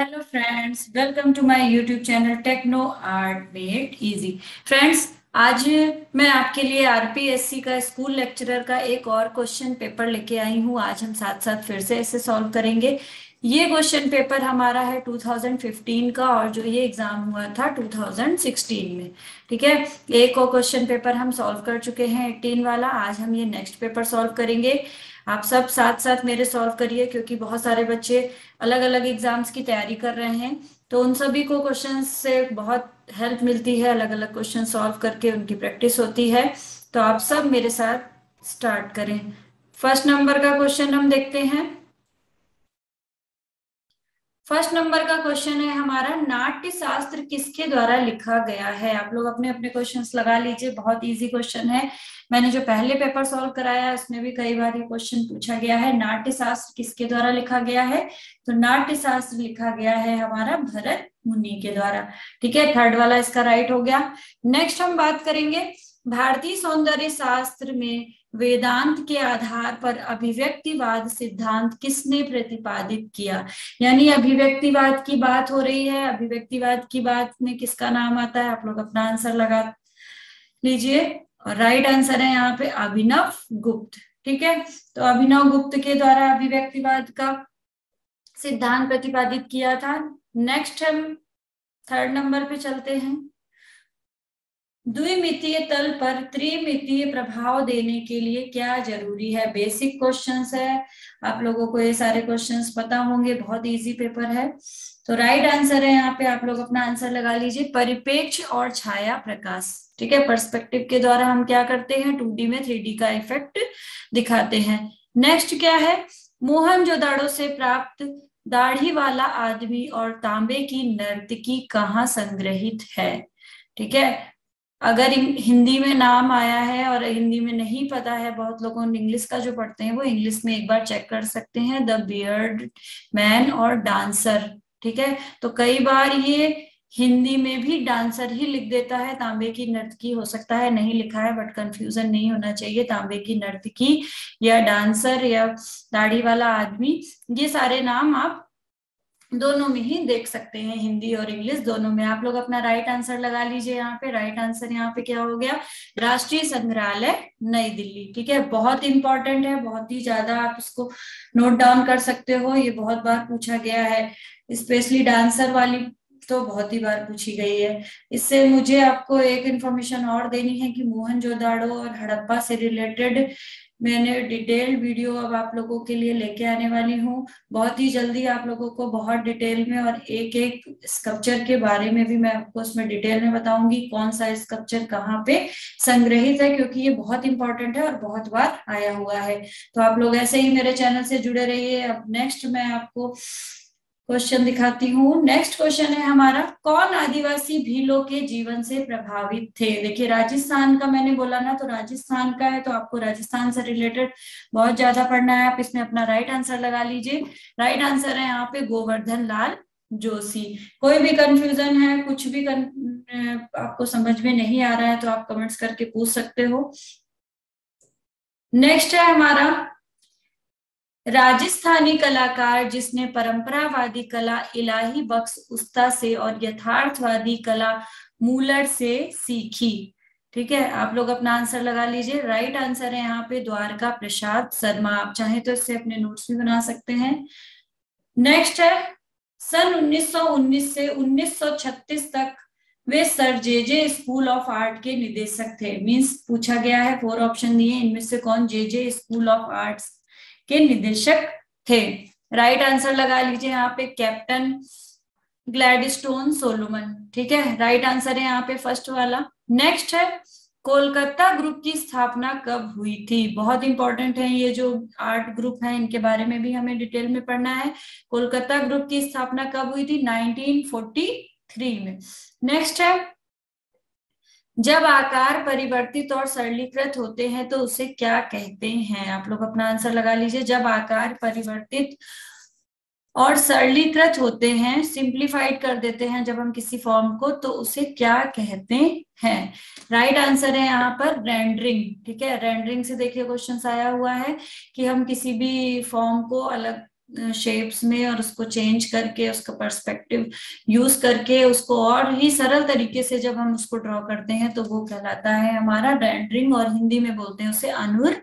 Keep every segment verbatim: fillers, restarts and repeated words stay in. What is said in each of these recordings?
Hello friends, welcome to my YouTube channel techno art made easy. Friends, आज मैं आपके लिए आरपीएससी का स्कूल लेक्चरर का एक और क्वेश्चन पेपर लेके आई हूँ। आज हम साथ साथ फिर से इसे सॉल्व करेंगे। ये क्वेश्चन पेपर हमारा है दो हज़ार पंद्रह का और जो ये एग्जाम हुआ था दो हज़ार सोलह में। ठीक है, एक और क्वेश्चन पेपर हम सॉल्व कर चुके हैं अठारह वाला। आज हम ये नेक्स्ट पेपर सॉल्व करेंगे। आप सब साथ साथ मेरे सॉल्व करिए, क्योंकि बहुत सारे बच्चे अलग अलग एग्जाम्स की तैयारी कर रहे हैं, तो उन सभी को क्वेश्चन से बहुत हेल्प मिलती है। अलग अलग क्वेश्चन सॉल्व करके उनकी प्रैक्टिस होती है। तो आप सब मेरे साथ स्टार्ट करें। फर्स्ट नंबर का क्वेश्चन हम देखते हैं। फर्स्ट नंबर का क्वेश्चन है हमारा, नाट्य शास्त्र किसके द्वारा लिखा गया है। आप लोग अपने अपने क्वेश्चंस लगा लीजिए, बहुत इजी क्वेश्चन है। मैंने जो पहले पेपर सॉल्व कराया उसमें भी कई बार ये क्वेश्चन पूछा गया है, नाट्य शास्त्र किसके द्वारा लिखा गया है। तो नाट्य शास्त्र लिखा गया है हमारा भरत मुनि के द्वारा। ठीक है, थर्ड वाला इसका राइट हो गया। नेक्स्ट हम बात करेंगे, भारतीय सौंदर्य शास्त्र में वेदांत के आधार पर अभिव्यक्तिवाद सिद्धांत किसने प्रतिपादित किया। यानी अभिव्यक्तिवाद की बात हो रही है, अभिव्यक्तिवाद की बात में किसका नाम आता है। आप लोग अपना आंसर लगा लीजिए, और राइट आंसर है यहाँ पे अभिनव गुप्त। ठीक है, तो अभिनव गुप्त के द्वारा अभिव्यक्तिवाद का सिद्धांत प्रतिपादित किया था। नेक्स्ट हम थर्ड नंबर पे चलते हैं। द्विमितीय तल पर त्रिमितीय प्रभाव देने के लिए क्या जरूरी है। बेसिक क्वेश्चंस है, आप लोगों को ये सारे क्वेश्चंस पता होंगे, बहुत इजी पेपर है। तो राइट आंसर है यहाँ पे, आप लोग अपना आंसर लगा लीजिए, परिपेक्ष और छाया प्रकाश। ठीक है, पर्सपेक्टिव के द्वारा हम क्या करते हैं, टू डी में थ्री डी का इफेक्ट दिखाते हैं। नेक्स्ट क्या है, मोहनजोदड़ो से प्राप्त दाढ़ी वाला आदमी और तांबे की नर्तकी कहाँ संग्रहित है। ठीक है, अगर हिंदी में नाम आया है और हिंदी में नहीं पता है, बहुत लोगों इंग्लिश का जो पढ़ते हैं वो इंग्लिश में एक बार चेक कर सकते हैं, द बियर्ड मैन और डांसर। ठीक है, तो कई बार ये हिंदी में भी डांसर ही लिख देता है, तांबे की नर्तकी हो सकता है नहीं लिखा है, बट कंफ्यूजन नहीं होना चाहिए। तांबे की नर्तकी या डांसर या दाढ़ी वाला आदमी, ये सारे नाम आप दोनों में ही देख सकते हैं, हिंदी और इंग्लिश दोनों में। आप लोग अपना राइट आंसर लगा लीजिए यहाँ पे। राइट आंसर यहाँ पे क्या हो गया, राष्ट्रीय संग्रहालय नई दिल्ली। ठीक है, बहुत इंपॉर्टेंट है, बहुत ही ज्यादा, आप इसको नोट डाउन कर सकते हो। ये बहुत बार पूछा गया है, स्पेशली डांसर वाली तो बहुत ही बार पूछी गई है। इससे मुझे आपको एक इंफॉर्मेशन और देनी है कि मोहनजोदड़ो और हड़प्पा से रिलेटेड मैंने डिटेल वीडियो अब आप लोगों के लिए लेके आने वाली हूँ। बहुत ही जल्दी आप लोगों को बहुत डिटेल में, और एक एक स्कल्पचर के बारे में भी मैं आपको उसमें डिटेल में बताऊंगी, कौन सा स्कल्पचर कहाँ पे संग्रहित है, क्योंकि ये बहुत इंपॉर्टेंट है और बहुत बार आया हुआ है। तो आप लोग ऐसे ही मेरे चैनल से जुड़े रहिए। अब नेक्स्ट मैं आपको क्वेश्चन दिखाती हूँ। नेक्स्ट क्वेश्चन है हमारा, कौन आदिवासी भीलों के जीवन से प्रभावित थे। देखिए, राजस्थान का मैंने बोला ना, तो राजस्थान का है, तो आपको राजस्थान से रिलेटेड बहुत ज्यादा पढ़ना है। आप इसमें अपना राइट आंसर लगा लीजिए। राइट आंसर है यहाँ पे गोवर्धन लाल जोशी। कोई भी कंफ्यूजन है, कुछ भी कन... आपको समझ में नहीं आ रहा है, तो आप कमेंट्स करके पूछ सकते हो। नेक्स्ट है हमारा, राजस्थानी कलाकार जिसने परंपरावादी कला इलाही बख्श उस्ता से और यथार्थवादी कला मूलर से सीखी। ठीक है, आप लोग अपना आंसर लगा लीजिए। राइट आंसर है यहाँ पे द्वारका प्रसाद शर्मा। आप चाहे तो इससे अपने नोट्स भी बना सकते हैं। नेक्स्ट है, सन उन्नीस सौ उन्नीस से उन्नीस सौ छत्तीस तक वे sir JJ school of art के निदेशक थे। मीन्स पूछा गया है, फोर ऑप्शन दिए, इनमें से कौन जेजे स्कूल ऑफ आर्ट्स के निदेशक थे। राइट आंसर लगा लीजिए यहाँ पे, कैप्टन ग्लैडस्टोन सोलोमन। ठीक है, राइट आंसर है यहाँ पे फर्स्ट वाला। नेक्स्ट है, कोलकाता ग्रुप की स्थापना कब हुई थी। बहुत इंपॉर्टेंट है ये जो आर्ट ग्रुप है, इनके बारे में भी हमें डिटेल में पढ़ना है। कोलकाता ग्रुप की स्थापना कब हुई थी, उन्नीस सौ तैंतालीस में। नेक्स्ट है, जब आकार परिवर्तित और सरलीकृत होते हैं तो उसे क्या कहते हैं। आप लोग अपना आंसर लगा लीजिए। जब आकार परिवर्तित और सरलीकृत होते हैं, सिंप्लीफाइड कर देते हैं जब हम किसी फॉर्म को, तो उसे क्या कहते हैं। राइट आंसर है यहाँ पर रेंडरिंग। ठीक है, रेंडरिंग से देखिए क्वेश्चन आया हुआ है कि हम किसी भी फॉर्म को अलग शेप्स में और उसको चेंज करके उसका पर्सपेक्टिव यूज करके उसको और ही सरल तरीके से जब हम उसको ड्रॉ करते हैं तो वो कहलाता है हमारा रेंडरिंग, और हिंदी में बोलते हैं उसे अनुर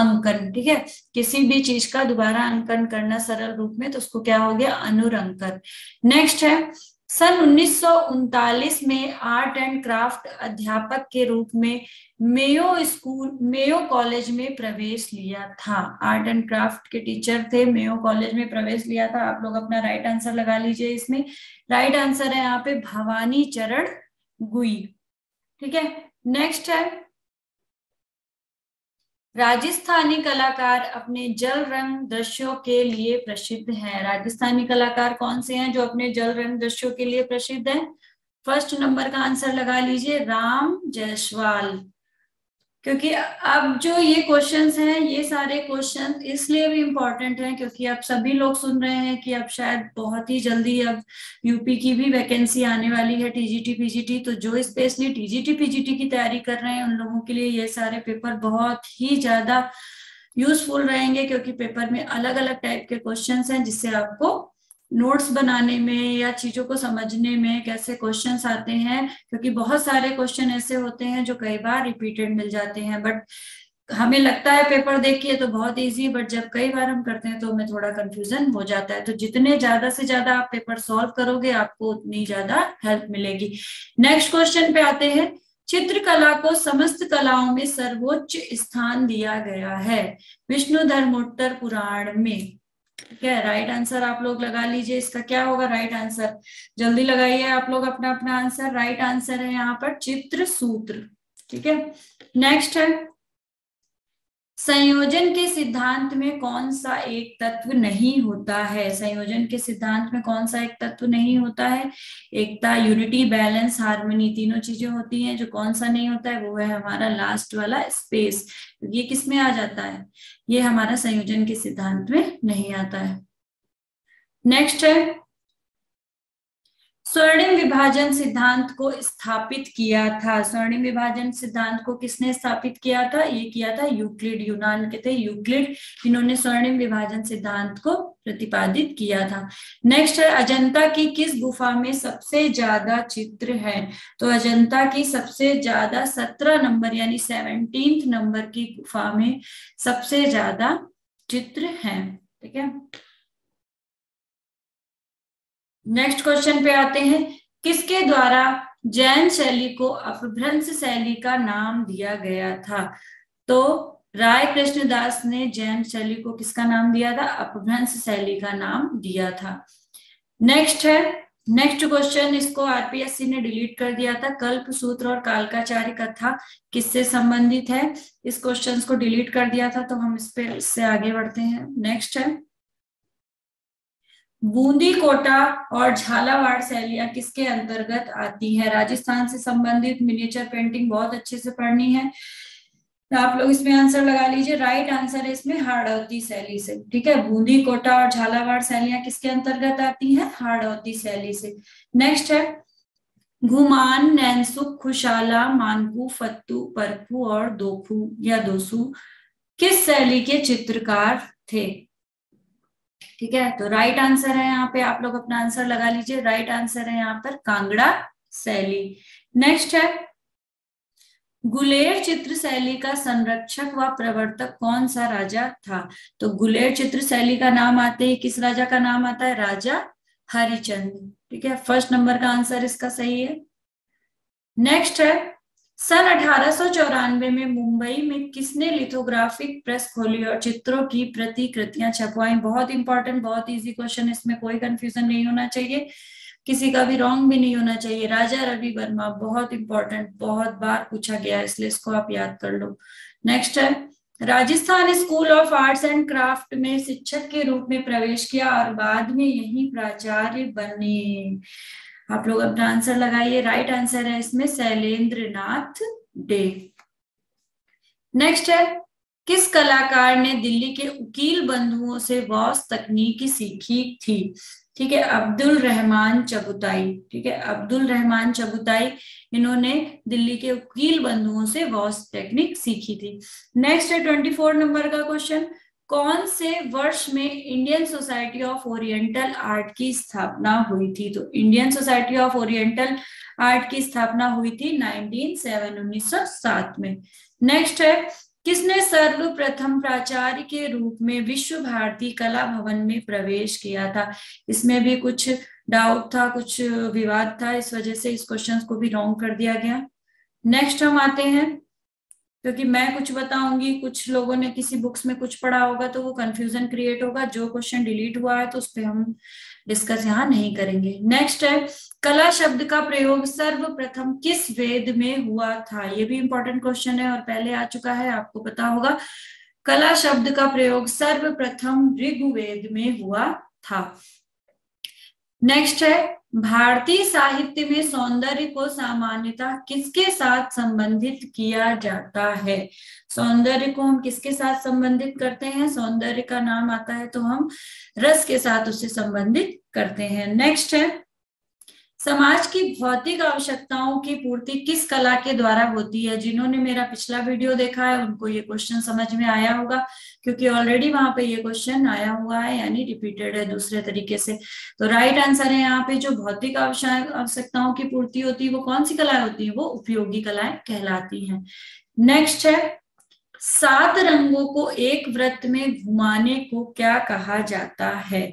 अंकन। ठीक है, किसी भी चीज का दोबारा अंकन करना सरल रूप में, तो उसको क्या हो गया, अनुर अंकन। नेक्स्ट है, सन उन्नीस सौ उनतालीस में आर्ट एंड क्राफ्ट अध्यापक के रूप में मेयो स्कूल मेयो कॉलेज में प्रवेश लिया था। आर्ट एंड क्राफ्ट के टीचर थे, मेयो कॉलेज में प्रवेश लिया था। आप लोग अपना राइट आंसर लगा लीजिए। इसमें राइट आंसर है यहाँ पे भवानी चरण गुई। ठीक है, नेक्स्ट है, राजस्थानी कलाकार अपने जल रंग दृश्यों के लिए प्रसिद्ध हैं। राजस्थानी कलाकार कौन से हैं जो अपने जल रंग दृश्यों के लिए प्रसिद्ध हैं? फर्स्ट नंबर का आंसर लगा लीजिए राम जायसवाल, क्योंकि अब जो ये क्वेश्चंस हैं, ये सारे क्वेश्चन इसलिए भी इम्पोर्टेंट हैं क्योंकि आप सभी लोग सुन रहे हैं कि अब शायद बहुत ही जल्दी अब यूपी की भी वैकेंसी आने वाली है टीजीटी पीजीटी, तो जो स्पेशली टीजीटी पीजीटी की तैयारी कर रहे हैं उन लोगों के लिए ये सारे पेपर बहुत ही ज्यादा यूजफुल रहेंगे, क्योंकि पेपर में अलग अलग टाइप के क्वेश्चन हैं जिससे आपको नोट्स बनाने में या चीजों को समझने में कैसे क्वेश्चंस आते हैं, क्योंकि बहुत सारे क्वेश्चन ऐसे होते हैं जो कई बार रिपीटेड मिल जाते हैं। बट हमें लगता है पेपर देखिए तो बहुत इजी, बट जब कई बार हम करते हैं तो हमें थोड़ा कंफ्यूजन हो जाता है। तो जितने ज्यादा से ज्यादा आप पेपर सॉल्व करोगे आपको उतनी ज्यादा हेल्प मिलेगी। नेक्स्ट क्वेश्चन पे आते हैं, चित्रकला को समस्त कलाओं में सर्वोच्च स्थान दिया गया है विष्णु धर्मोत्तर पुराण में। ठीक है, राइट आंसर आप लोग लगा लीजिए। इसका क्या होगा राइट आंसर, जल्दी लगाइए आप लोग अपना अपना आंसर। राइट आंसर है यहाँ पर चित्र सूत्र। ठीक है, नेक्स्ट है, संयोजन के सिद्धांत में कौन सा एक तत्व नहीं होता है? संयोजन के सिद्धांत में कौन सा एक तत्व नहीं होता है? एकता, यूनिटी, बैलेंस, हार्मनी, तीनों चीजें होती हैं। जो कौन सा नहीं होता है वो है हमारा लास्ट वाला स्पेस। ये किस में आ जाता है? ये हमारा संयोजन के सिद्धांत में नहीं आता है। नेक्स्ट है, स्वर्णिम विभाजन सिद्धांत को स्थापित किया था। स्वर्णिम विभाजन सिद्धांत को किसने स्थापित किया था? ये किया था यूक्लिड, यूनान के थे यूक्लिड, इन्होंने स्वर्णिम विभाजन सिद्धांत को प्रतिपादित किया था। नेक्स्ट है, अजंता की किस गुफा में सबसे ज्यादा चित्र है? तो अजंता की सबसे ज्यादा सत्रह नंबर यानी सेवनटीन्थ नंबर की गुफा में सबसे ज्यादा चित्र है। ठीक है, नेक्स्ट क्वेश्चन पे आते हैं, किसके द्वारा जैन शैली को अपभ्रंश शैली का नाम दिया गया था? तो राय कृष्णदास ने जैन शैली को किसका नाम दिया था? अपभ्रंश शैली का नाम दिया था। नेक्स्ट है, नेक्स्ट क्वेश्चन, इसको आरपीएससी ने डिलीट कर दिया था। कल्प सूत्र और कालकाचार्य कथा किससे संबंधित है? इस क्वेश्चन को डिलीट कर दिया था, तो हम इस पे इससे आगे बढ़ते हैं। नेक्स्ट है, बूंदी, कोटा और झालावाड़ शैलियां किसके अंतर्गत आती है? राजस्थान से संबंधित मिनिएचर पेंटिंग बहुत अच्छे से पढ़नी है, तो आप लोग इसमें आंसर लगा लीजिए। राइट आंसर है इसमें हाड़ौती शैली से। ठीक है, बूंदी, कोटा और झालावाड़ शैलियां किसके अंतर्गत आती हैं? हाड़ौती शैली से। नेक्स्ट है, घुमान, नैनसुख, खुशाला, मानकू, फत्तू, परखू और दोखू या दोसू किस शैली के चित्रकार थे? ठीक है, तो राइट आंसर है यहाँ पे आप लोग अपना आंसर लगा लीजिए। राइट आंसर है यहाँ पर कांगड़ा शैली। नेक्स्ट है, गुलेर चित्र शैली का संरक्षक व प्रवर्तक कौन सा राजा था? तो गुलेर चित्र शैली का नाम आते ही किस राजा का नाम आता है? राजा हरिचंद्र। ठीक है, फर्स्ट नंबर का आंसर इसका सही है। नेक्स्ट है, सन अठारह सौ चौरानवे में मुंबई में किसने लिथोग्राफिक प्रेस खोली और चित्रों की प्रतिकृतियां छपवाई? बहुत इंपॉर्टेंट, बहुत इजी क्वेश्चन, इसमें कोई कंफ्यूजन नहीं होना चाहिए, किसी का भी रॉन्ग भी नहीं होना चाहिए। राजा रवि वर्मा, बहुत इंपॉर्टेंट, बहुत बार पूछा गया है, इसलिए इसको आप याद कर लो। नेक्स्ट है, Rajasthan school of arts and craft में शिक्षक के रूप में प्रवेश किया और बाद में यही प्राचार्य बने। आप लोग अपना आंसर लगाइए। राइट आंसर है इसमें शैलेंद्र नाथ डे। नेक्स्ट है, किस कलाकार ने दिल्ली के उकील बंधुओं से वॉस तकनीक सीखी थी? ठीक है, अब्दुर रहमान चुगताई। ठीक है, अब्दुर रहमान चुगताई, इन्होंने दिल्ली के उकील बंधुओं से वॉस टेक्निक सीखी थी। नेक्स्ट है, ट्वेंटी फोर नंबर का क्वेश्चन, कौन से वर्ष में Indian society of oriental art की स्थापना हुई थी? तो Indian society of oriental art की स्थापना हुई थी उन्नीस सौ सात में। नेक्स्ट है, किसने सर्वप्रथम प्राचार्य के रूप में विश्व भारती कला भवन में प्रवेश किया था? इसमें भी कुछ डाउट था, कुछ विवाद था, इस वजह से इस क्वेश्चन को भी रॉन्ग कर दिया गया। नेक्स्ट हम आते हैं, क्योंकि मैं कुछ बताऊंगी, कुछ लोगों ने किसी बुक्स में कुछ पढ़ा होगा तो वो कंफ्यूजन क्रिएट होगा। जो क्वेश्चन डिलीट हुआ है तो उस पर हम डिस्कस यहाँ नहीं करेंगे। नेक्स्ट है, कला शब्द का प्रयोग सर्वप्रथम किस वेद में हुआ था? ये भी इंपॉर्टेंट क्वेश्चन है और पहले आ चुका है, आपको पता होगा। कला शब्द का प्रयोग सर्वप्रथम ऋग्वेद में हुआ था। नेक्स्ट है, भारतीय साहित्य में सौंदर्य को सामान्यतः किसके साथ संबंधित किया जाता है? सौंदर्य को हम किसके साथ संबंधित करते हैं? सौंदर्य का नाम आता है तो हम रस के साथ उसे संबंधित करते हैं। नेक्स्ट है, समाज की भौतिक आवश्यकताओं की पूर्ति किस कला के द्वारा होती है? जिन्होंने मेरा पिछला वीडियो देखा है उनको ये क्वेश्चन समझ में आया होगा, क्योंकि ऑलरेडी वहां पे ये क्वेश्चन आया हुआ है, यानी रिपीटेड है दूसरे तरीके से। तो राइट आंसर है यहाँ पे, जो भौतिक आवश्यकताओं की पूर्ति होती है वो कौन सी कलाएं होती है? वो उपयोगी कलाएं कहलाती है। नेक्स्ट है, सात रंगों को एक वृत्त में घुमाने को क्या कहा जाता है?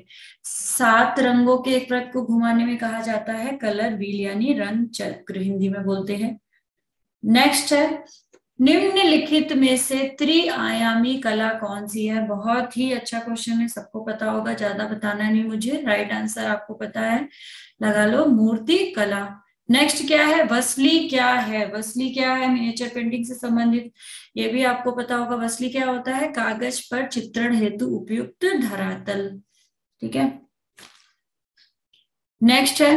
सात रंगों के एक वृत्त को घुमाने में कहा जाता है कलर व्हील, यानी रंग चक्र हिंदी में बोलते हैं। नेक्स्ट है, निम्नलिखित में से त्रिआयामी कला कौन सी है? बहुत ही अच्छा क्वेश्चन है, सबको पता होगा, ज्यादा बताना नहीं मुझे। राइट आंसर आपको पता है, लगा लो, मूर्ति कला। नेक्स्ट क्या है, वसली क्या है? वसली क्या है? मिनिएचर पेंटिंग से संबंधित, ये भी आपको पता होगा। वसली क्या होता है? कागज पर चित्रण हेतु उपयुक्त धरातल, ठीक है। नेक्स्ट है,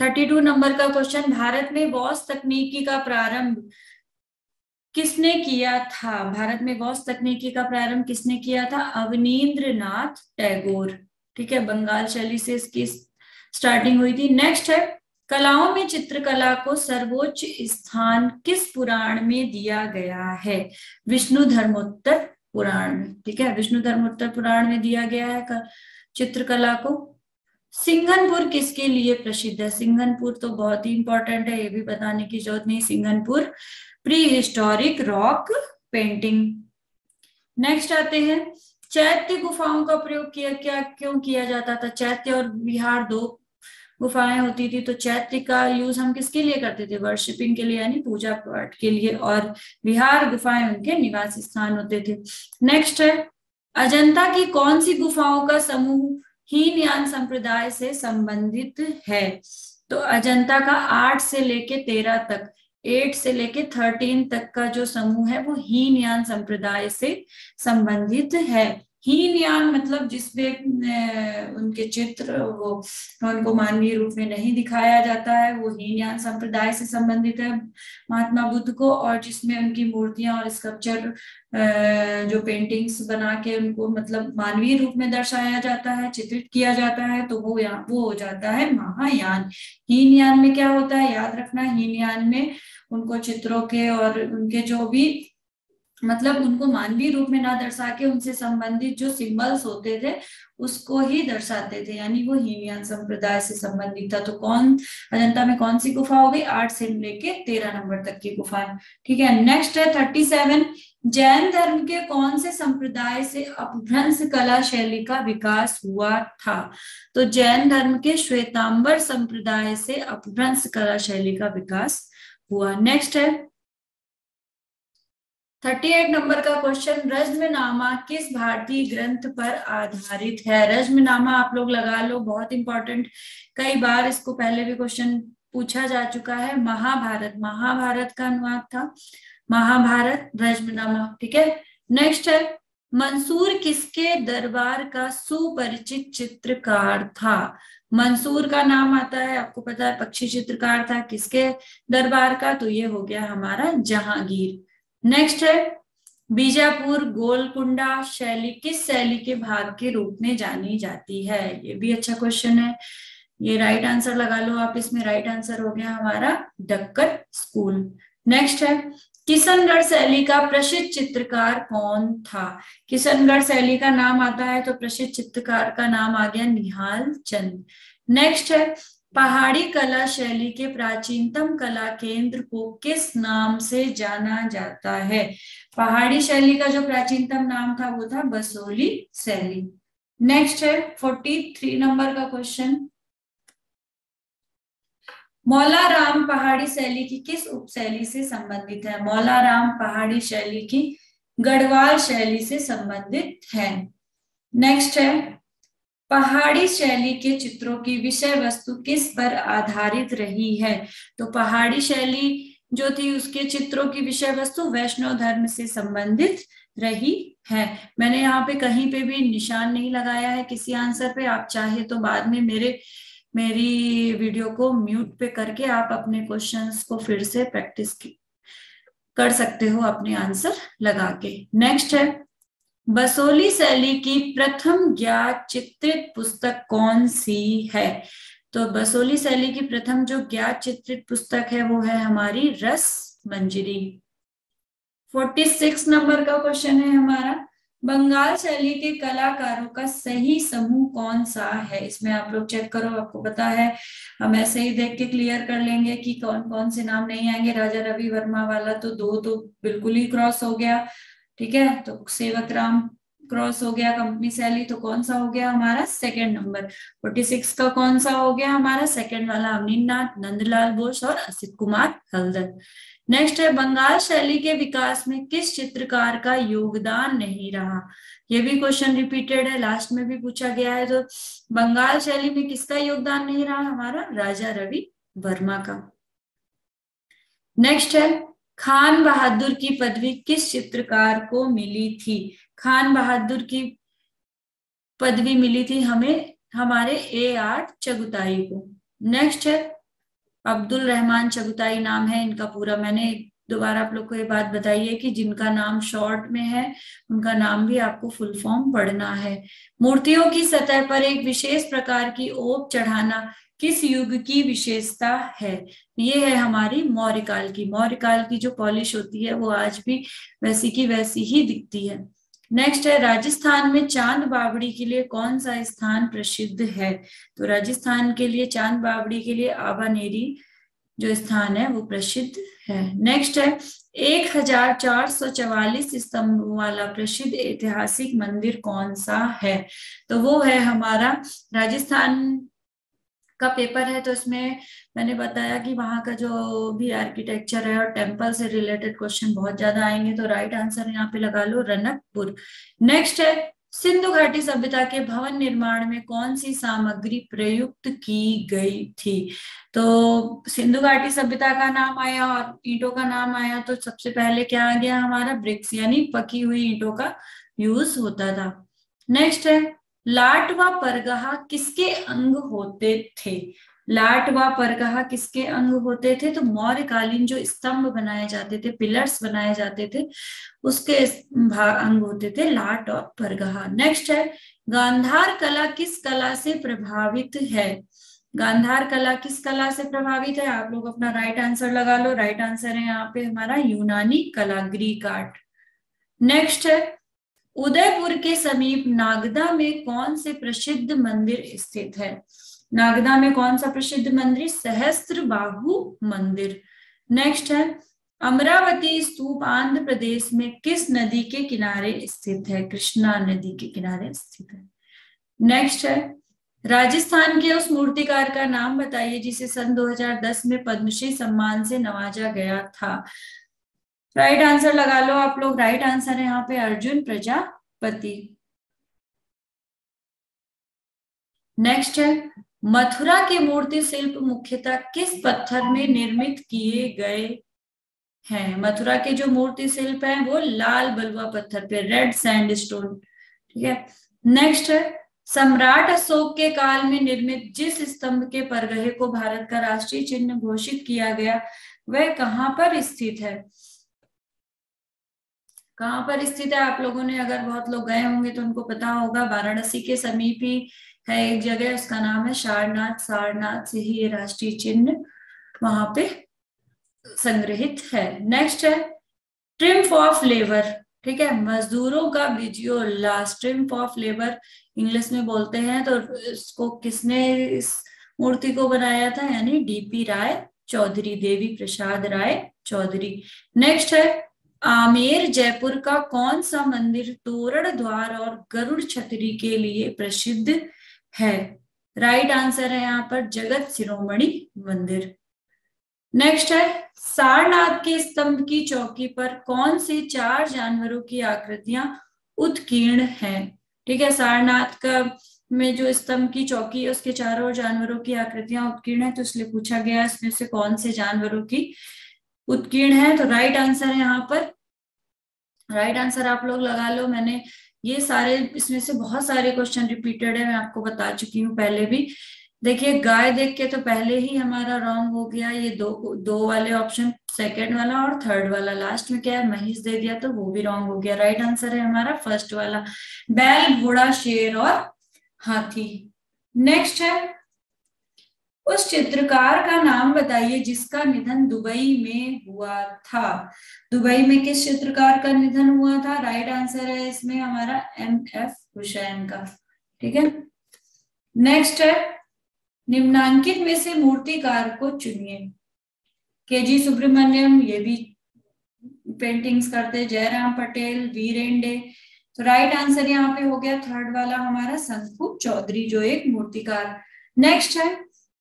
बत्तीस नंबर का क्वेश्चन, भारत में वॉस तकनीकी का प्रारंभ किसने किया था? भारत में वॉस तकनीकी का प्रारंभ किसने किया था? अवनींद्र नाथ टैगोर, ठीक है। बंगाल शैली से इसकी स्टार्टिंग हुई थी। नेक्स्ट है, कलाओं में चित्रकला को सर्वोच्च स्थान किस पुराण में दिया गया है? विष्णु धर्मोत्तर पुराण में, ठीक है, विष्णु धर्मोत्तर पुराण में दिया गया है चित्रकला को। सिंघनपुर किसके लिए प्रसिद्ध है? सिंघनपुर तो बहुत ही इंपॉर्टेंट है, ये भी बताने की जरूरत नहीं। Singhanpur pre historic rock painting. Next आते हैं, चैत्य गुफाओं का प्रयोग किया क्या क्यों किया जाता था? चैत्य और बिहार दो गुफाएं होती थी, तो चैत्य का यूज हम किसके लिए करते थे? वर्शिपिंग के लिए, यानी पूजा पाठ के लिए, और बिहार गुफाएं उनके निवास स्थान होते थे। नेक्स्ट है, अजंता की कौन सी गुफाओं का समूह हीनयान संप्रदाय से संबंधित है? तो अजंता का आठ से लेके तेरह तक एट से लेके थर्टीन तक का जो समूह है वो हीनयान संप्रदाय से संबंधित है। हीनयान मतलब जिसमें उनके चित्र वो उनको मानवीय रूप में नहीं दिखाया जाता है, वो हीनयान संप्रदाय से संबंधित है महात्मा बुद्ध को, और जिसमें उनकी मूर्तियां और स्कल्पचर जो पेंटिंग्स बना के उनको मतलब मानवीय रूप में दर्शाया जाता है, चित्रित किया जाता है, तो वो यहाँ वो हो जाता है महायान। हीनयान में क्या होता है, याद रखना, हीनयान में उनको चित्रों के और उनके जो भी मतलब उनको मानवीय रूप में ना दर्शा के उनसे संबंधित जो सिंबल्स होते थे उसको ही दर्शाते थे, यानी वो हीनयान संप्रदाय से संबंधित था। तो कौन अजंता में कौन सी गुफा हो गई? आठ से लेके तेरह नंबर तक की गुफा, ठीक है। नेक्स्ट है थर्टी सेवन, जैन धर्म के कौन से संप्रदाय से अपभ्रंश कला शैली का विकास हुआ था? तो जैन धर्म के श्वेतांबर संप्रदाय से अपभ्रंश कला शैली का विकास हुआ। नेक्स्ट है अड़तीस नंबर का क्वेश्चन, रजमनामा किस भारतीय ग्रंथ पर आधारित है? रजमनामा आप लोग लगा लो, बहुत इंपॉर्टेंट, कई बार इसको पहले भी क्वेश्चन पूछा जा चुका है। महाभारत, महाभारत का अनुवाद था, महाभारत रजमनामा, ठीक है। नेक्स्ट है, मंसूर किसके दरबार का सुपरिचित चित्रकार था? मंसूर का नाम आता है, आपको पता है, पक्षी चित्रकार था। किसके दरबार का? तो ये हो गया हमारा जहांगीर। नेक्स्ट है, बीजापुर गोलकुंडा शैली किस शैली के भाग के रूप में जानी जाती है? ये भी अच्छा क्वेश्चन है, ये राइट आंसर लगा लो आप, इसमें राइट आंसर हो गया हमारा डक्कन स्कूल। नेक्स्ट है, किशनगढ़ शैली का प्रसिद्ध चित्रकार कौन था? किशनगढ़ शैली का नाम आता है तो प्रसिद्ध चित्रकार का नाम आ गया निहाल चंद। नेक्स्ट है पहाड़ी कला शैली के प्राचीनतम कला केंद्र को किस नाम से जाना जाता है? पहाड़ी शैली का जो प्राचीनतम नाम था वो था बसोहली शैली। नेक्स्ट है तैंतालीस नंबर का क्वेश्चन, मौला राम पहाड़ी शैली की किस उपशैली से संबंधित है? मौला राम पहाड़ी शैली की गढ़वाल शैली से संबंधित है। नेक्स्ट है पहाड़ी शैली के चित्रों की विषय वस्तु किस पर आधारित रही है? तो पहाड़ी शैली जो थी उसके चित्रों की विषय वस्तु वैष्णव धर्म से संबंधित रही है। मैंने यहाँ पे कहीं पे भी निशान नहीं लगाया है किसी आंसर पे, आप चाहे तो बाद में मेरे मेरी वीडियो को म्यूट पे करके आप अपने क्वेश्चंस को फिर से प्रैक्टिस कर सकते हो अपने आंसर लगा के। नेक्स्ट है बसोहली शैली की प्रथम ज्ञात चित्रित पुस्तक कौन सी है? तो बसोहली शैली की प्रथम जो ज्ञात चित्रित पुस्तक है वो है हमारी रस मंजरी। छियालीस नंबर का क्वेश्चन है हमारा, बंगाल शैली के कलाकारों का सही समूह कौन सा है? इसमें आप लोग चेक करो, आपको पता है हम ऐसे ही देख के क्लियर कर लेंगे कि कौन कौन से नाम नहीं आएंगे। राजा रवि वर्मा वाला तो दो तो बिल्कुल ही क्रॉस हो गया, ठीक है, तो सेवक राम क्रॉस हो गया, कंपनी शैली तो कौन सा हो गया हमारा सेकंड नंबर, छियालीस का कौन सा हो गया हमारा सेकंड वाला, अमीनाथ नंदलाल बोस और असित कुमार हलदर। नेक्स्ट है बंगाल शैली के विकास में किस चित्रकार का योगदान नहीं रहा? ये भी क्वेश्चन रिपीटेड है, लास्ट में भी पूछा गया है। तो बंगाल शैली में किसका योगदान नहीं रहा? हमारा राजा रवि वर्मा का। नेक्स्ट है खान बहादुर की पदवी किस चित्रकार को मिली थी? खान बहादुर की पदवी मिली थी हमें हमारे ए आर चुगताई को। नेक्स्ट है अब्दुर रहमान चुगताई नाम है इनका पूरा, मैंने दोबारा आप लोग को ये बात बताई है कि जिनका नाम शॉर्ट में है उनका नाम भी आपको फुल फॉर्म पढ़ना है। मूर्तियों की सतह पर एक विशेष प्रकार की ओप चढ़ाना किस युग की विशेषता है? ये है हमारी मौर्य काल की। मौर्य काल की जो पॉलिश होती है वो आज भी वैसी की वैसी ही दिखती है। नेक्स्ट है राजस्थान में चांद बावड़ी के लिए कौन सा स्थान प्रसिद्ध है? तो राजस्थान के लिए चांद बावड़ी के लिए आबानेरी जो स्थान है वो प्रसिद्ध है। नेक्स्ट है एक हजार चार सौ चवालीस स्तंभों वाला प्रसिद्ध ऐतिहासिक मंदिर कौन सा है? तो वो है हमारा राजस्थान का पेपर है, तो इसमें मैंने बताया कि वहां का जो भी आर्किटेक्चर है और टेम्पल से रिलेटेड क्वेश्चन बहुत ज्यादा आएंगे, तो राइट आंसर यहाँ पे लगा लो रनकपुर। नेक्स्ट है सिंधु घाटी सभ्यता के भवन निर्माण में कौन सी सामग्री प्रयुक्त की गई थी? तो सिंधु घाटी सभ्यता का नाम आया और ईंटों का नाम आया, तो सबसे पहले क्या आ गया हमारा ब्रिक्स, यानी पकी हुई ईंटों का यूज होता था। नेक्स्ट है लाट व परगहा किसके अंग होते थे? लाट व परगहा किसके अंग होते थे? तो मौर्यकालीन जो स्तंभ बनाए जाते थे, पिलर्स बनाए जाते थे, उसके अंग होते थे लाट और परगहा। नेक्स्ट है गांधार कला किस कला से प्रभावित है? गांधार कला किस कला से प्रभावित है? आप लोग अपना राइट आंसर लगा लो, राइट आंसर है यहाँ पे हमारा यूनानी कला, ग्रीक आर्ट। नेक्स्ट है उदयपुर के समीप नागदा में कौन से प्रसिद्ध मंदिर स्थित है? नागदा में कौन सा प्रसिद्ध मंदिर? सहस्त्रबाहु मंदिर। नेक्स्ट है अमरावती स्तूप आंध्र प्रदेश में किस नदी के किनारे स्थित है? कृष्णा नदी के किनारे स्थित है। नेक्स्ट है राजस्थान के उस मूर्तिकार का नाम बताइए जिसे सन दो हजार दस में पद्मश्री सम्मान से नवाजा गया था। राइट right आंसर लगा लो आप लोग, राइट right आंसर है यहाँ पे अर्जुन प्रजापति। नेक्स्ट है मथुरा के मूर्ति शिल्प मुख्यतः किस पत्थर में निर्मित किए गए हैं? मथुरा के जो मूर्ति शिल्प है वो लाल बलुआ पत्थर पे, रेड सैंडस्टोन, ठीक है। नेक्स्ट है सम्राट अशोक के काल में निर्मित जिस स्तंभ के परगहे को भारत का राष्ट्रीय चिन्ह घोषित किया गया वह कहाँ पर स्थित है? कहाँ पर स्थित है? आप लोगों ने, अगर बहुत लोग गए होंगे तो उनको पता होगा, वाराणसी के समीप ही है एक जगह, उसका नाम है सारनाथ। सारनाथ से ही ये राष्ट्रीय चिन्ह वहां पे संग्रहित है। नेक्स्ट है ट्रिम्फ ऑफ लेबर, ठीक है, मजदूरों का बिजियो उल्लास, ट्रिम्फ ऑफ लेबर इंग्लिश में बोलते हैं। तो इसको किसने, इस मूर्ति को बनाया था, यानी डीपी राय चौधरी, देवी प्रसाद राय चौधरी। नेक्स्ट है आमेर जयपुर का कौन सा मंदिर तोरण द्वार और गरुड़ छतरी के लिए प्रसिद्ध है। राइट आंसर है यहाँ पर जगत शिरोमणि मंदिर। नेक्स्ट है सारनाथ के स्तंभ की चौकी पर कौन से चार जानवरों की आकृतियां उत्कीर्ण हैं। ठीक है, सारनाथ का में जो स्तंभ की चौकी है उसके चारों जानवरों की आकृतियां उत्कीर्ण है, तो इसलिए पूछा गया इसमें से कौन से जानवरों की उत्कीर्ण है। तो राइट आंसर है यहाँ पर, राइट आंसर आप लोग लगा लो। मैंने ये सारे, इसमें से बहुत सारे क्वेश्चन रिपीटेड है, मैं आपको बता चुकी हूँ पहले भी। देखिए गाय देख के तो पहले ही हमारा रॉन्ग हो गया, ये दो दो वाले ऑप्शन, सेकंड वाला और थर्ड वाला। लास्ट में क्या है, महिष दे दिया तो वो भी रॉन्ग हो गया। राइट आंसर है हमारा फर्स्ट वाला, बैल घोड़ा शेर और हाथी। नेक्स्ट है उस चित्रकार का नाम बताइए जिसका निधन दुबई में हुआ था। दुबई में किस चित्रकार का निधन हुआ था। राइट आंसर है इसमें हमारा एम एफ हुसैन का, ठीक है। नेक्स्ट है निम्नांकित में से मूर्तिकार को चुनिए। के जी सुब्रमण्यम, ये भी पेंटिंग्स करते, जयराम पटेल, वीरेंडे। तो राइट आंसर यहाँ पे हो गया थर्ड वाला हमारा शंखू चौधरी, जो एक मूर्तिकार। नेक्स्ट है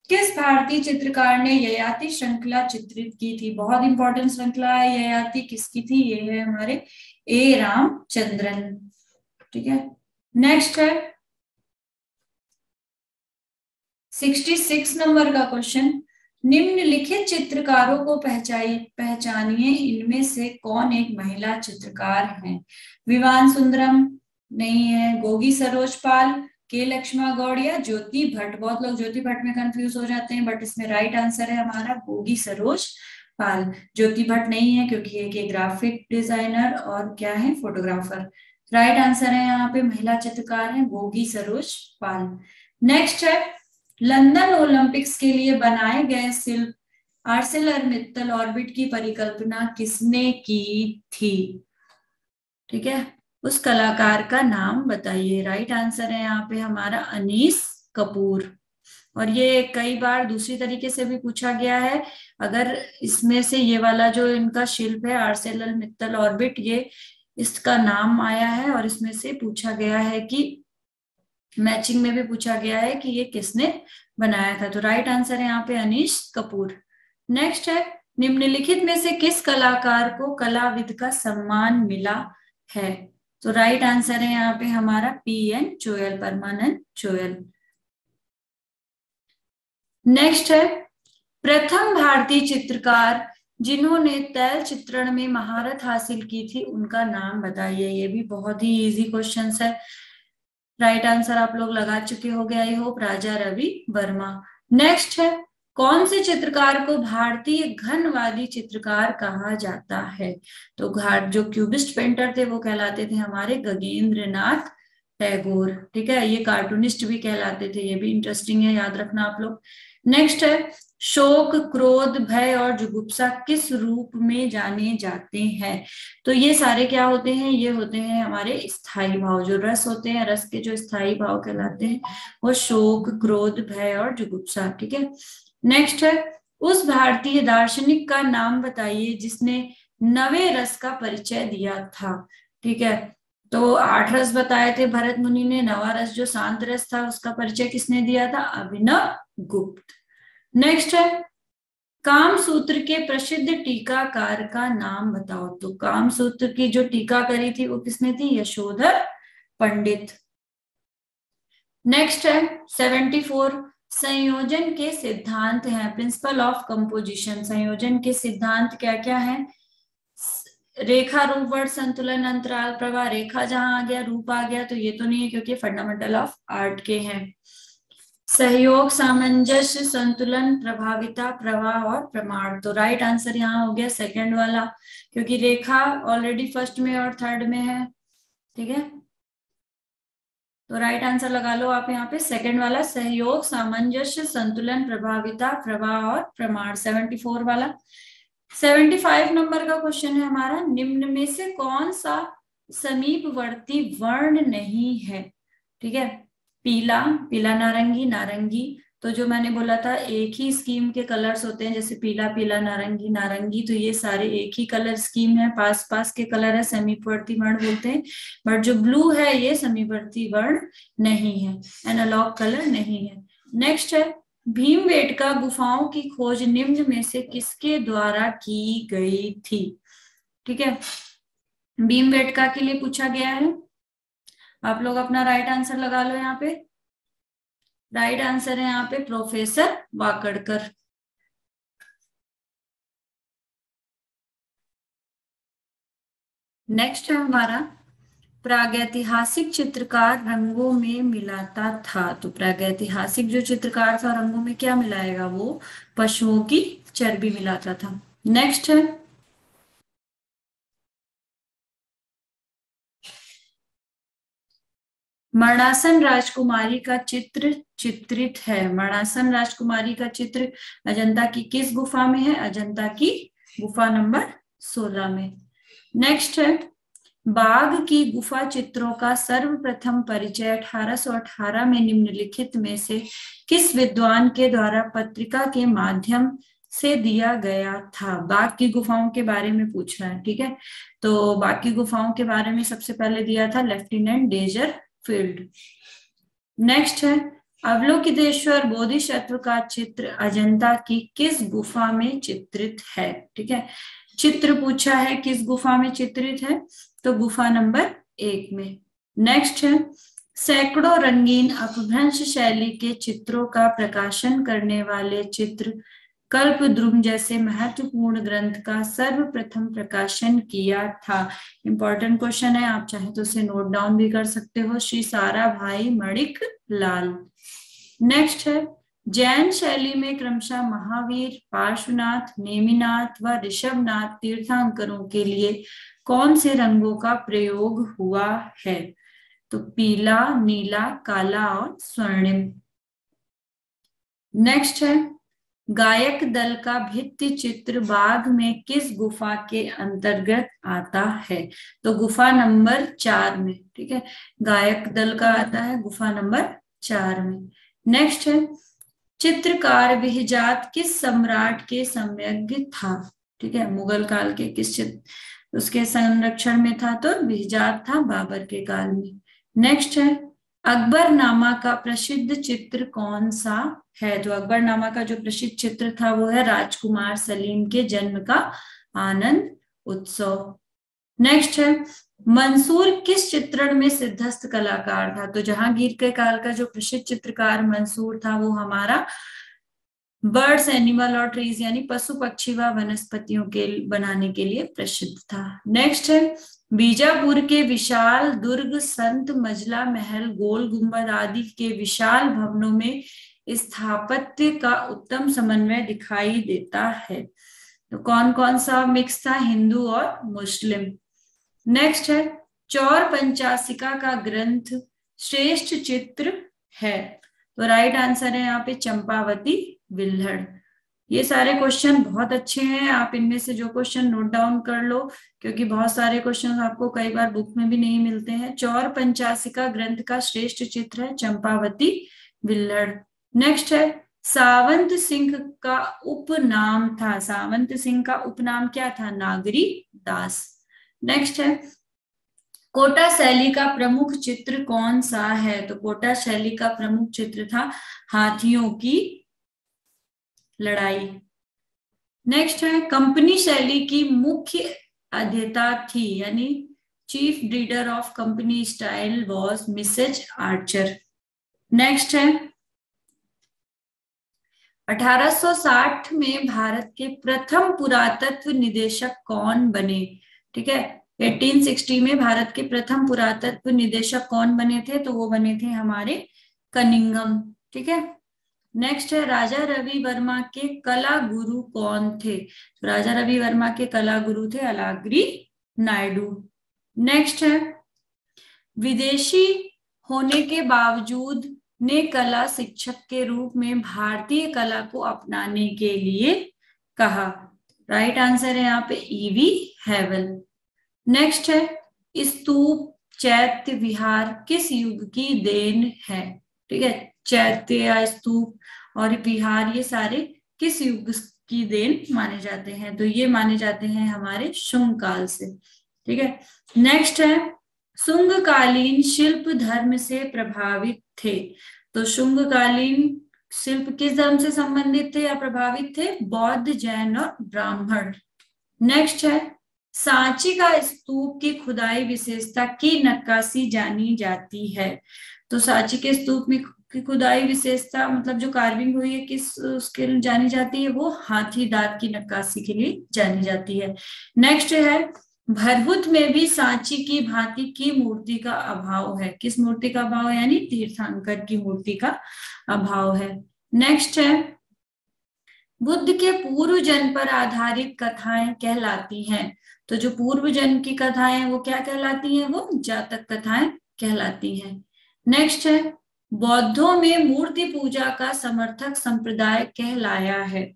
किस भारतीय चित्रकार ने ययाति श्रृंखला चित्रित की थी। बहुत इंपॉर्टेंट श्रृंखला है ययाति, किसकी थी, ये है हमारे ए रामचंद्रन, ठीक है। नेक्स्ट है छियासठ नंबर का क्वेश्चन, निम्नलिखित चित्रकारों को पहचाई पहचानिए, इनमें से कौन एक महिला चित्रकार हैं। विवान सुंदरम नहीं है, गोगी सरोजपाल, के लक्ष्मा गौड़ या ज्योति भट्ट। बहुत लोग ज्योति भट्ट में कंफ्यूज हो जाते हैं, बट इसमें राइट आंसर है हमारा गोगी सरोजपाल। ज्योति भट्ट नहीं है क्योंकि एक, एक ग्राफिक डिजाइनर और क्या है, फोटोग्राफर। राइट आंसर है यहाँ पे महिला चित्रकार है गोगी सरोजपाल। नेक्स्ट है लंदन ओलंपिक्स के लिए बनाए गए शिल्प आर्सेलर मित्तल ऑर्बिट की परिकल्पना किसने की थी, ठीक है। उस कलाकार का नाम बताइए। राइट आंसर है यहाँ पे हमारा अनीस कपूर। और ये कई बार दूसरी तरीके से भी पूछा गया है, अगर इसमें से ये वाला जो इनका शिल्प है आर्सेलर मित्तल ऑर्बिट, ये इसका नाम आया है और इसमें से पूछा गया है कि मैचिंग में भी पूछा गया है कि ये किसने बनाया था। तो राइट आंसर है यहाँ पे अनीश कपूर। नेक्स्ट है निम्नलिखित में से किस कलाकार को कलाविद का सम्मान मिला है। तो राइट आंसर है यहाँ पे हमारा P N Choyal, Paramanand Choyal. Next है प्रथम भारतीय चित्रकार जिन्होंने तैल चित्रण में महारत हासिल की थी, उनका नाम बताइए। ये भी बहुत ही इजी क्वेश्चन है, राइट right आंसर आप लोग लगा चुके हो गए, I hope, Raja Ravi Varma. Next है कौन से चित्रकार को भारतीय घनवादी चित्रकार कहा जाता है। तो घाट जो क्यूबिस्ट पेंटर थे वो कहलाते थे हमारे गगेंद्रनाथ टैगोर, ठीक है। ये कार्टूनिस्ट भी कहलाते थे, ये भी इंटरेस्टिंग है, याद रखना आप लोग। नेक्स्ट है शोक क्रोध भय और जुगुप्सा किस रूप में जाने जाते हैं। तो ये सारे क्या होते हैं, ये होते हैं हमारे स्थायी भाव, जो रस होते हैं, रस के जो स्थायी भाव कहलाते हैं वो शोक क्रोध भय और जुगुप्सा, ठीक है। नेक्स्ट है उस भारतीय दार्शनिक का नाम बताइए जिसने नवे रस का परिचय दिया था, ठीक है। तो आठ रस बताए थे भरत मुनि ने, नवा रस जो शांत रस था उसका परिचय किसने दिया था, अभिनव गुप्त। नेक्स्ट है कामसूत्र के प्रसिद्ध टीकाकार का नाम बताओ। तो कामसूत्र की जो टीका करी थी वो किसने थी, यशोधर पंडित। नेक्स्ट है चौहत्तर संयोजन के सिद्धांत हैं, प्रिंसिपल ऑफ कंपोजिशन। संयोजन के सिद्धांत क्या क्या हैं, रेखा रूप वर्ड संतुलन अंतराल प्रवाह। रेखा जहां आ गया, रूप आ गया, तो ये तो नहीं है क्योंकि फंडामेंटल ऑफ आर्ट के हैं। सहयोग सामंजस्य संतुलन प्रभाविता प्रवाह और प्रमाण। तो राइट आंसर यहाँ हो गया सेकंड वाला, क्योंकि रेखा ऑलरेडी फर्स्ट में और थर्ड में है, ठीक है। तो राइट आंसर लगा लो आप यहाँ पे सेकंड वाला, सहयोग सामंजस्य संतुलन प्रभाविता प्रवाह और प्रमाण, चौहत्तर वाला। पचहत्तर नंबर का क्वेश्चन है हमारा, निम्न में से कौन सा समीपवर्ती वर्ण नहीं है? ठीक है, पीला, पीला नारंगी, नारंगी, तो जो मैंने बोला था एक ही स्कीम के कलर्स होते हैं, जैसे पीला पीला नारंगी नारंगी, तो ये सारे एक ही कलर स्कीम है, पास पास के कलर है, समीपवर्ती वर्ण बोलते हैं। बट जो ब्लू है ये समीपवर्ती वर्ण नहीं है, एनालॉग कलर नहीं है। नेक्स्ट है, भीमबेटका गुफाओं की खोज निम्न में से किसके द्वारा की गई थी? ठीक है, भीमबेटका के लिए पूछा गया है, आप लोग अपना राइट आंसर लगा लो। यहाँ पे राइट आंसर है यहाँ पे प्रोफेसर वाकड़कर। नेक्स्ट है हमारा, प्रागैतिहासिक चित्रकार रंगों में मिलाता था, तो प्रागैतिहासिक जो चित्रकार था रंगों में क्या मिलाएगा? वो पशुओं की चर्बी मिलाता था। नेक्स्ट है, मरणासन राजकुमारी का चित्र चित्रित है, मरणासन राजकुमारी का चित्र अजंता की किस गुफा में है? अजंता की गुफा नंबर सोलह में। नेक्स्ट है, बाघ की गुफा चित्रों का सर्वप्रथम परिचय अठारह सौ अठारह में निम्नलिखित में से किस विद्वान के द्वारा पत्रिका के माध्यम से दिया गया था? बाघ की गुफाओं के बारे में पूछ रहा है। ठीक है, तो बाघ की गुफाओं के बारे में सबसे पहले दिया था लेफ्टिनेंट डेजर फील्ड। नेक्स्ट है, अवलोकितेश्वर बोधिसत्व का चित्र अजंता की किस गुफा में चित्रित है? ठीक है, चित्र पूछा है किस गुफा में चित्रित है, तो गुफा नंबर एक में। नेक्स्ट है, सैकड़ों रंगीन अपभ्रंश शैली के चित्रों का प्रकाशन करने वाले चित्र कल्पद्रुम जैसे महत्वपूर्ण ग्रंथ का सर्वप्रथम प्रकाशन किया था। इंपॉर्टेंट क्वेश्चन है, आप चाहे तो उसे नोट डाउन भी कर सकते हो, श्री सारा भाई मणिक लाल। नेक्स्ट है, जैन शैली में क्रमशः महावीर, पार्श्वनाथ, नेमिनाथ व ऋषभनाथ तीर्थांकरों के लिए कौन से रंगों का प्रयोग हुआ है? तो पीला, नीला, काला और स्वर्णिम। नेक्स्ट है, गायक दल का भित्ति चित्र बाघ में किस गुफा के अंतर्गत आता है? तो गुफा नंबर चार में। ठीक है, गायक दल का आता है गुफा नंबर चार में। नेक्स्ट है, चित्रकार विहजात किस सम्राट के सम्यज्ञ था? ठीक है, मुगल काल के किस चित्र उसके संरक्षण में था? तो विहजात था बाबर के काल में। नेक्स्ट है, अकबरनामा का प्रसिद्ध चित्र कौन सा है? तो अकबरनामा का जो प्रसिद्ध चित्र था वो है राजकुमार सलीम के जन्म का आनंद उत्सव। नेक्स्ट है, मंसूर किस चित्रण में सिद्धस्त कलाकार था? तो जहांगीर के काल का जो प्रसिद्ध चित्रकार मंसूर था वो हमारा बर्ड्स, एनिमल और ट्रीज, यानी पशु, पक्षी व वनस्पतियों के बनाने के लिए प्रसिद्ध था। नेक्स्ट है, बीजापुर के विशाल दुर्ग, संत मजला महल, गोल गुंबद आदि के विशाल भवनों में स्थापत्य का उत्तम समन्वय दिखाई देता है। तो कौन कौन सा मिक्स था? हिंदू और मुस्लिम। नेक्स्ट है, चौर पंचासिका का ग्रंथ श्रेष्ठ चित्र है, तो राइट आंसर है यहाँ पे चंपावती बिल्हड़। ये सारे क्वेश्चन बहुत अच्छे हैं, आप इनमें से जो क्वेश्चन नोट डाउन कर लो, क्योंकि बहुत सारे क्वेश्चन आपको कई बार बुक में भी नहीं मिलते हैं। चौर पंचासिका ग्रंथ का श्रेष्ठ चित्र है चंपावती बिल्हड़। नेक्स्ट है, सावंत सिंह का उपनाम था, सावंत सिंह का उपनाम क्या था? नागरी दास। नेक्स्ट है, कोटा शैली का प्रमुख चित्र कौन सा है? तो कोटा शैली का प्रमुख चित्र था हाथियों की लड़ाई। नेक्स्ट है, कंपनी शैली की मुख्य अध्येता थी, यानी chief breeder of company style was Mrs Archer. Next है, अठारह सौ साठ में भारत के प्रथम पुरातत्व निदेशक कौन बने? ठीक है, अठारह सौ साठ में भारत के प्रथम पुरातत्व निदेशक कौन बने थे? तो वो बने थे हमारे कनिंगम। ठीक है। नेक्स्ट है, राजा रवि वर्मा के कला गुरु कौन थे? तो राजा रवि वर्मा के कला गुरु थे अलागिरी नायडू। नेक्स्ट है, विदेशी होने के बावजूद ने कला शिक्षक के रूप में भारतीय कला को अपनाने के लिए कहा। राइट आंसर है यहाँ पे ईवी हैवल। नेक्स्ट है स्तूप चैत्य विहार किस युग की देन है? ठीक है, चैत्य या स्तूप और विहार ये सारे किस युग की देन माने जाते हैं? तो ये माने जाते हैं हमारे शुंग काल से। ठीक है, नेक्स्ट है शुंगकालीन शिल्प धर्म से प्रभावित थे। तो शुंगकालीन शिल्प किस धर्म से संबंधित थे या प्रभावित थे? बौद्ध, जैन और ब्राह्मण। नेक्स्ट है सांची का स्तूप की खुदाई विशेषता की नक्काशी जानी जाती है। तो सांची के स्तूप में की खुदाई विशेषता मतलब जो कार्विंग हुई है किस उसके जानी जाती है? वो हाथी दांत की नक्काशी के लिए जानी जाती है। नेक्स्ट है भरभुत में भी सांची की भांति की मूर्ति का अभाव है। किस मूर्ति का अभाव? यानी तीर्थंकर की मूर्ति का अभाव है। नेक्स्ट है बुद्ध के पूर्व जन्म पर आधारित कथाएं कहलाती हैं। तो जो पूर्व जन्म की कथाएं वो क्या कहलाती हैं? वो जातक कथाएं कहलाती हैं। नेक्स्ट है बौद्धों में मूर्ति पूजा का समर्थक संप्रदाय कहलाया है।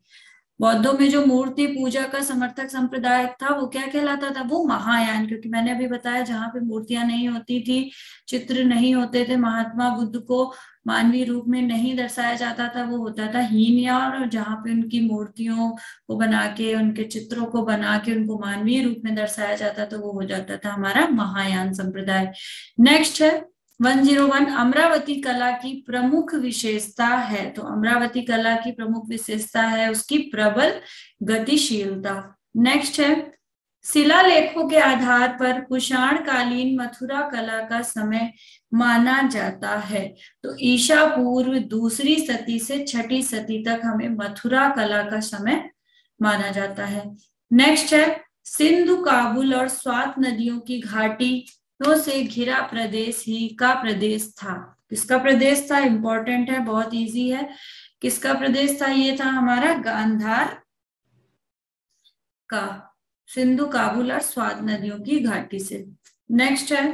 बौद्धों में जो मूर्ति पूजा का समर्थक संप्रदाय था वो क्या कहलाता था? वो महायान, क्योंकि मैंने अभी बताया जहाँ पे मूर्तियां नहीं होती थी, चित्र नहीं होते थे, महात्मा बुद्ध को मानवीय रूप में नहीं दर्शाया जाता था, वो होता था हीनयान, और जहाँ पे उनकी मूर्तियों को बना के, उनके चित्रों को बना के उनको मानवीय रूप में दर्शाया जाता, तो वो हो जाता था हमारा महायान संप्रदाय। नेक्स्ट है वन जीरो वन अमरावती कला की प्रमुख विशेषता है। तो अमरावती कला की प्रमुख विशेषता है उसकी प्रबल गतिशीलता। नेक्स्ट है शिला लेखों के आधार पर कुषाणकालीन मथुरा कला का समय माना जाता है। तो ईसा पूर्व दूसरी सती से छठी सती तक हमें मथुरा कला का समय माना जाता है। नेक्स्ट है सिंधु, काबुल और स्वात नदियों की घाटी से घिरा प्रदेश ही का प्रदेश था। किसका प्रदेश था? इंपॉर्टेंट है, बहुत इजी है। किसका प्रदेश था? ये था हमारा गांधार का, सिंधु, काबुल और स्वात नदियों की घाटी से। नेक्स्ट है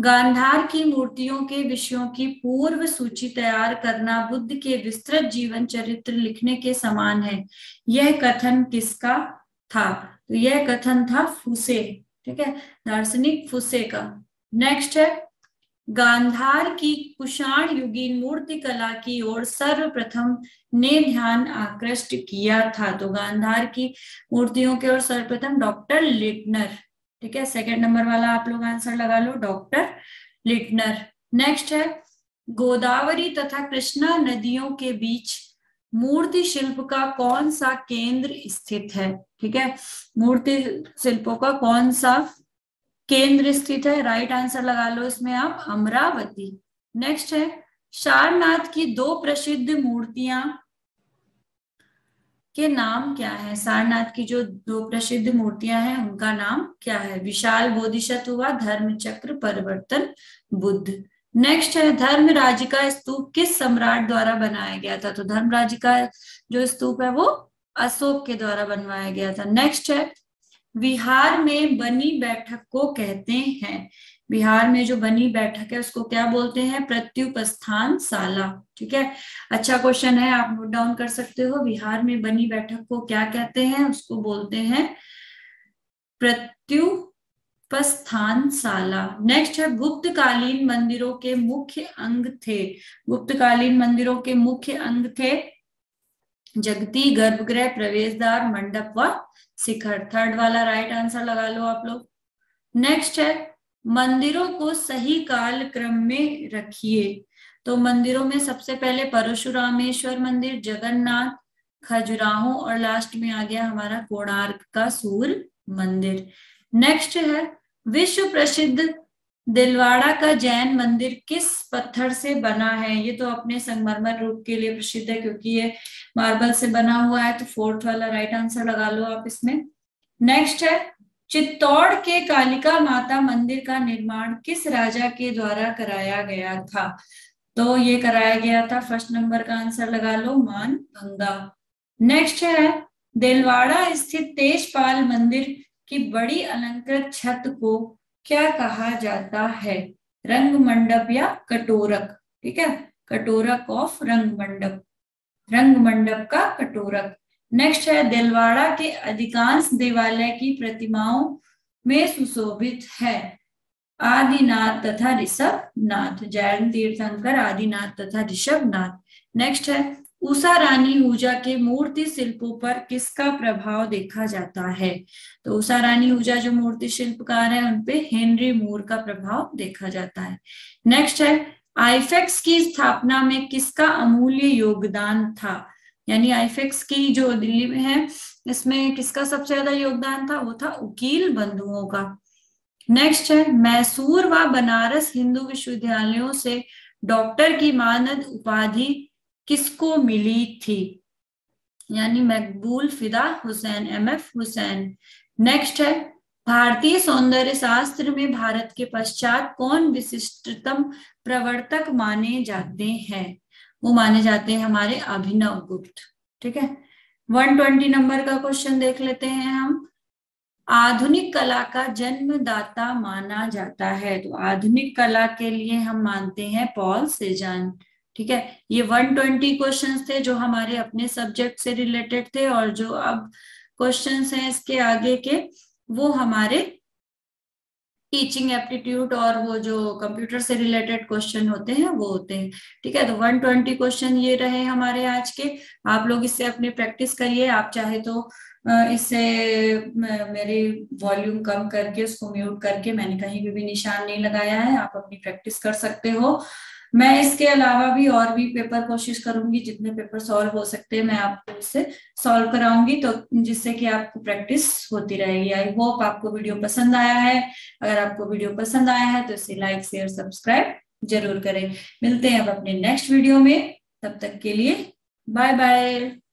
गांधार की मूर्तियों के विषयों की पूर्व सूची तैयार करना बुद्ध के विस्तृत जीवन चरित्र लिखने के समान है। यह कथन किसका था? तो यह कथन था फुसे, ठीक है, दार्शनिक फुसे का। नेक्स्ट है गांधार की कुषाण युगीन मूर्ति कला की ओर सर्वप्रथम ने ध्यान आकृष्ट किया था। तो गांधार की मूर्तियों के ओर सर्वप्रथम डॉक्टर लिटनर, ठीक है, सेकंड नंबर वाला आप लोग आंसर लगा लो, डॉक्टर लिटनर। नेक्स्ट है गोदावरी तथा कृष्णा नदियों के बीच मूर्ति शिल्प का कौन सा केंद्र स्थित है? ठीक है, मूर्ति शिल्पों का कौन सा केंद्र स्थित है? राइट आंसर लगा लो इसमें आप, अमरावती। नेक्स्ट है सारनाथ की दो प्रसिद्ध मूर्तियां के नाम क्या है? सारनाथ की जो दो प्रसिद्ध मूर्तियां हैं उनका नाम क्या है? विशाल बोधिसत्व हुआ धर्म चक्र परिवर्तन बुद्ध। नेक्स्ट है धर्मराज का स्तूप किस सम्राट द्वारा बनाया गया था? तो धर्मराज का जो स्तूप है वो अशोक के द्वारा बनवाया गया था। नेक्स्ट है बिहार में बनी बैठक को कहते हैं, बिहार में जो बनी बैठक है उसको क्या बोलते हैं? प्रत्युपस्थान शाला। ठीक है, अच्छा क्वेश्चन है, आप नोट डाउन कर सकते हो। बिहार में बनी बैठक को क्या कहते हैं? उसको बोलते हैं प्रत्यु स्थानशाला। नेक्स्ट है गुप्तकालीन मंदिरों के मुख्य अंग थे। गुप्तकालीन मंदिरों के मुख्य अंग थे जगती, गर्भगृह, प्रवेशद्वार, मंडप व शिखर। थर्ड वाला राइट आंसर लगा लो आप लोग। नेक्स्ट है मंदिरों को सही काल क्रम में रखिए। तो मंदिरों में सबसे पहले परशुरामेश्वर मंदिर, जगन्नाथ, खजुराहो और लास्ट में आ गया हमारा कोणार्क का सूर्य मंदिर। नेक्स्ट है विश्व प्रसिद्ध दिलवाड़ा का जैन मंदिर किस पत्थर से बना है? ये तो अपने संगमरमर रूप के लिए प्रसिद्ध है क्योंकि ये मार्बल से बना हुआ है। तो फोर्थ वाला राइट आंसर लगा लो आप इसमें। नेक्स्ट है चित्तौड़ के कालिका माता मंदिर का निर्माण किस राजा के द्वारा कराया गया था? तो ये कराया गया था, फर्स्ट नंबर का आंसर लगा लो, मानभंगा। नेक्स्ट है दिलवाड़ा स्थित तेजपाल मंदिर की बड़ी अलंकृत छत को क्या कहा जाता है? रंग मंडप या कटोरक। ठीक है, कटोरक ऑफ रंग मंडप, रंग मंडप का कटोरक। नेक्स्ट है दिलवाड़ा के अधिकांश देवालय की प्रतिमाओं में सुशोभित है आदिनाथ तथा ऋषभनाथ, जैन तीर्थंकर आदिनाथ तथा ऋषभनाथ। नेक्स्ट है उषा रानी हुजा के मूर्ति शिल्पों पर किसका प्रभाव देखा जाता है? तो उषा रानी हुजा जो मूर्ति शिल्पकार है उनपे हेनरी मूर का प्रभाव देखा जाता है। नेक्स्ट है आईफेक्स की स्थापना में किसका अमूल्य योगदान था? यानी आईफेक्स की जो दिल्ली में है इसमें किसका सबसे ज्यादा योगदान था? वो था उकील बंधुओं का। नेक्स्ट है मैसूर व बनारस हिंदू विश्वविद्यालयों से डॉक्टर की मानद उपाधि किसको मिली थी? यानी Maqbool Fida Husain, M F Husain. Next है भारतीय सौंदर्य शास्त्र में भारत के पश्चात कौन विशिष्टतम प्रवर्तक माने जाते हैं? वो माने जाते हैं हमारे अभिनव गुप्त। ठीक है, एक सौ बीस नंबर का क्वेश्चन देख लेते हैं हम। आधुनिक कला का जन्मदाता माना जाता है, तो आधुनिक कला के लिए हम मानते हैं पॉल सेजान। ठीक है, ये एक सौ बीस क्वेश्चंस थे जो हमारे अपने सब्जेक्ट से रिलेटेड थे, और जो अब क्वेश्चंस हैं इसके आगे के वो हमारे टीचिंग एप्टीट्यूड और वो जो कंप्यूटर से रिलेटेड क्वेश्चन होते हैं वो होते हैं। ठीक है, तो एक सौ बीस क्वेश्चन ये रहे हमारे आज के। आप लोग इससे अपने प्रैक्टिस करिए। आप चाहे तो इससे मेरे वॉल्यूम कम करके उसको म्यूट करके, मैंने कहीं भी, भी निशान नहीं लगाया है, आप अपनी प्रैक्टिस कर सकते हो। मैं इसके अलावा भी और भी पेपर कोशिश करूंगी, जितने पेपर सॉल्व हो सकते हैं मैं आपको इससे सॉल्व कराऊंगी, तो जिससे कि आपको प्रैक्टिस होती रहेगी। आई होप आपको वीडियो पसंद आया है। अगर आपको वीडियो पसंद आया है तो इसे लाइक शेयर सब्सक्राइब जरूर करें। मिलते हैं अब अपने नेक्स्ट वीडियो में, तब तक के लिए बाय बाय।